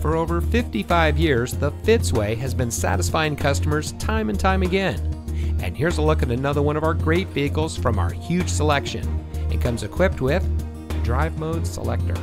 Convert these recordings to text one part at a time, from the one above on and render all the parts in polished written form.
For over 55 years, the Fitzway has been satisfying customers time and time again. And here's a look at another one of our great vehicles from our huge selection. It comes equipped with Drive Mode Selector,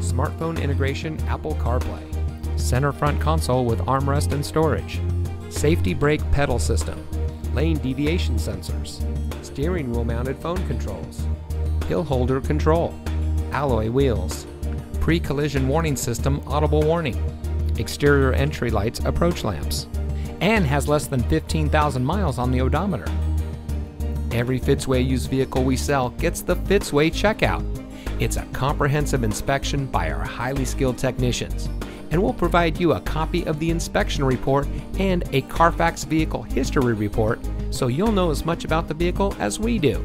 Smartphone Integration Apple CarPlay, Center Front Console with Armrest and Storage, Safety Brake Pedal System, Lane Deviation Sensors, Steering Wheel Mounted Phone Controls, Hill Holder Control, Alloy Wheels, Pre-Collision Warning System Audible Warning, Exterior Entry Lights Approach Lamps, and has less than 15,000 miles on the odometer. Every Fitzway used vehicle we sell gets the Fitzway Checkout. It's a comprehensive inspection by our highly skilled technicians, and we'll provide you a copy of the inspection report and a Carfax Vehicle History Report so you'll know as much about the vehicle as we do.